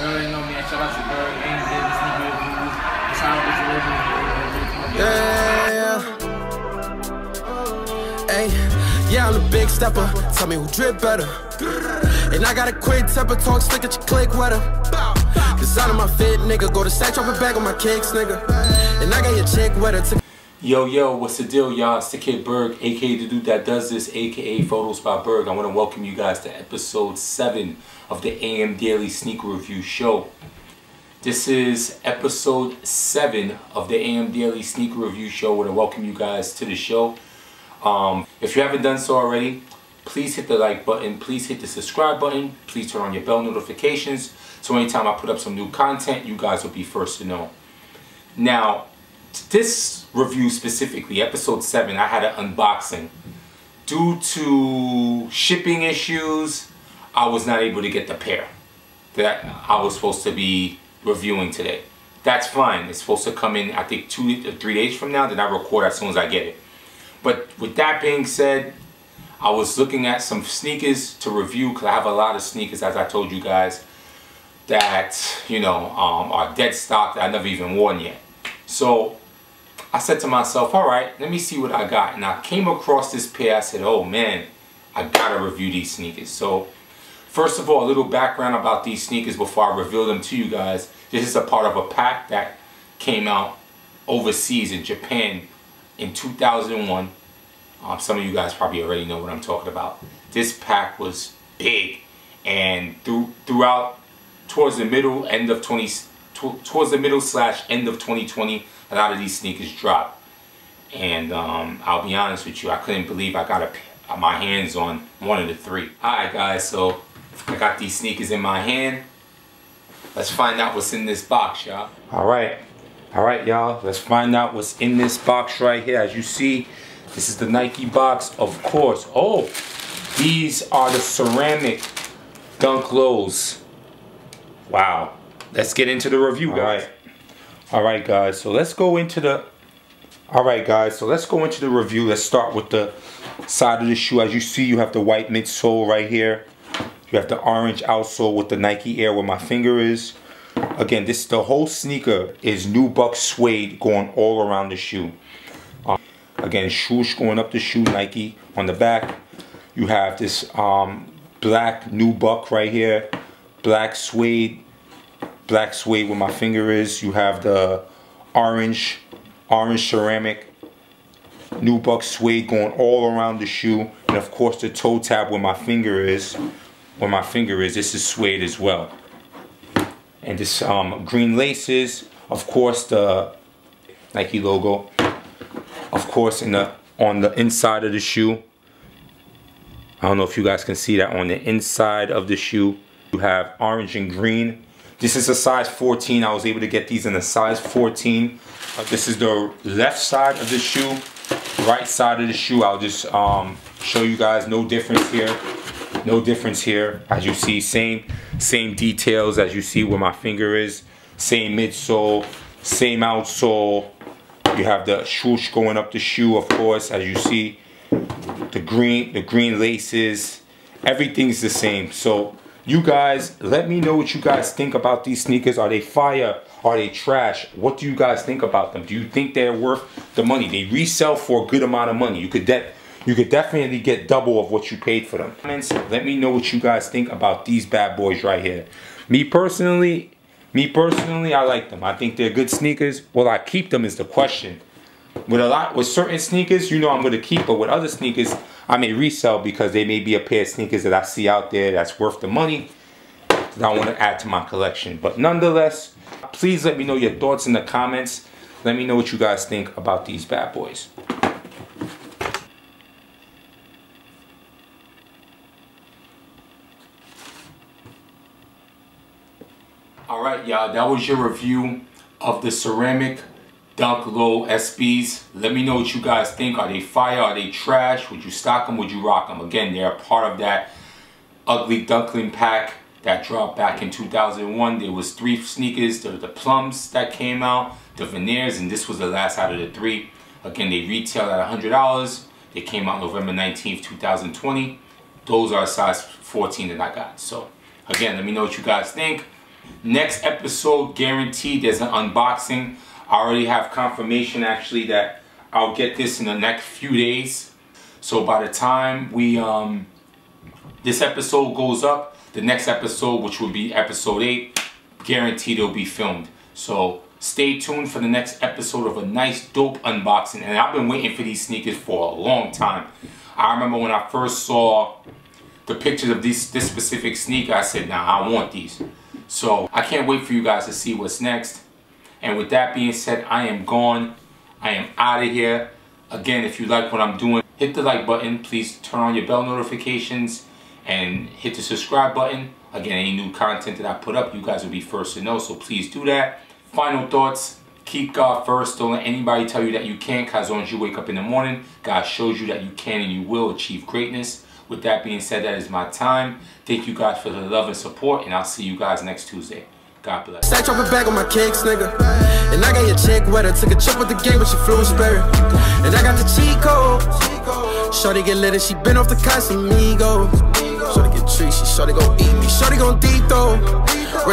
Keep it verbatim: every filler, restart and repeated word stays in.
You already know me at PhotosByBerg, Ain't Business, Sneaker Reviews, it's how it's living. Yeah, hey, yeah, I'm the big stepper. Tell me who drip better. And I got a quick temper, talk slick at your click wetter. Design of my fit, nigga. Go to sack, drop a bag on my kicks, nigga. And I got your chick wetter. Yo, yo, what's the deal, y'all? It's the Kid Berg, aka the dude that does this, aka PhotosByBerg. I want to welcome you guys to episode seven of the A M Daily Sneaker Review Show. This is episode seven of the A M Daily Sneaker Review Show. I want to welcome you guys to the show. Um, if you haven't done so already, please hit the like button, please hit the subscribe button, please turn on your bell notifications so anytime I put up some new content, you guys will be first to know. Now, this review specifically, episode seven, I had an unboxing. Due to shipping issues, I was not able to get the pair that I was supposed to be reviewing today. That's fine. It's supposed to come in, I think, two to three days from now, then I record as soon as I get it. But with that being said, I was looking at some sneakers to review because I have a lot of sneakers, as I told you guys, that, you know, um, are dead stock that I never even worn yet. So I said to myself, all right, let me see what I got. And I came across this pair. I said, oh man, I gotta review these sneakers. So first of all, a little background about these sneakers before I reveal them to you guys. This is a part of a pack that came out overseas in Japan in two thousand one. Um, some of you guys probably already know what I'm talking about. This pack was big, and through throughout towards the middle end of 20 towards the middle slash end of twenty twenty, a lot of these sneakers dropped. And um, I'll be honest with you, I couldn't believe I got a, my hands on one of the three. Alright guys, so I got these sneakers in my hand. Let's find out what's in this box, y'all. Alright, alright y'all, let's find out what's in this box right here. As you see, this is the Nike box, of course. Oh, these are the Ceramic Dunk Lows. Wow. Let's get into the review, guys. All right. All right, guys. So let's go into the. All right, guys. So let's go into the review. Let's start with the side of the shoe. As you see, you have the white midsole right here. You have the orange outsole with the Nike Air where my finger is. Again, this the whole sneaker is nubuck suede going all around the shoe. Um, again, swoosh going up the shoe. Nike on the back. You have this um, black nubuck right here. Black suede. Black suede where my finger is. You have the orange, orange ceramic, nubuck suede going all around the shoe, and of course the toe tab where my finger is. Where my finger is, this is suede as well. And this um, green laces, of course the Nike logo. Of course, in the on the inside of the shoe. I don't know if you guys can see that on the inside of the shoe. You have orange and green. This is a size fourteen. I was able to get these in a size fourteen. This is the left side of the shoe, right side of the shoe. I'll just um, show you guys. No difference here. No difference here. As you see, same, same details. As you see, where my finger is, same midsole, same outsole. You have the swoosh going up the shoe, of course. As you see, the green, the green laces. Everything's the same. So. You guys, let me know what you guys think about these sneakers. Are they fire? Are they trash? What do you guys think about them? Do you think they're worth the money? They resell for a good amount of money. You could de you could definitely get double of what you paid for them. Let me know what you guys think about these bad boys right here. Me personally, me personally, I like them. I think they're good sneakers. Will I keep them is the question. With a lot, with certain sneakers, you know I'm going to keep, but with other sneakers, I may resell because they may be a pair of sneakers that I see out there that's worth the money that I want to add to my collection. But nonetheless, please let me know your thoughts in the comments. Let me know what you guys think about these bad boys. All right, y'all, that was your review of the Ceramic Dunk Low S Bs. Let me know what you guys think. Are they fire? Are they trash? Would you stock them? Would you rock them? Again, they're a part of that ugly duckling pack that dropped back in two thousand one. There was three sneakers. There were the plums that came out, the veneers, and this was the last out of the three. Again, they retail at one hundred dollars. They came out November nineteenth, two thousand twenty. Those are size fourteen that I got. So, again, let me know what you guys think. Next episode, guaranteed, there's an unboxing. I already have confirmation actually that I'll get this in the next few days. So by the time we um, this episode goes up, the next episode, which will be episode eight, guaranteed it'll be filmed. So stay tuned for the next episode of a nice dope unboxing. And I've been waiting for these sneakers for a long time. I remember when I first saw the pictures of these, this specific sneaker, I said, nah, I want these. So I can't wait for you guys to see what's next. And with that being said, I am gone. I am out of here. Again, if you like what I'm doing, hit the like button. Please turn on your bell notifications and hit the subscribe button. Again, any new content that I put up, you guys will be first to know, so please do that. Final thoughts, keep God first. Don't let anybody tell you that you can't, because as long as you wake up in the morning, God shows you that you can and you will achieve greatness. With that being said, that is my time. Thank you guys for the love and support, and I'll see you guys next Tuesday. God bless. Stack dropping back on my kicks, nigga. And I got your chick wetter. Took a trip with the gang, but she flew spirit. And I got the cheat code. Shorty get lit and she been off the Casamigos. Shorty get treat, she shorty gon' eat me. Shorty gon' deep though.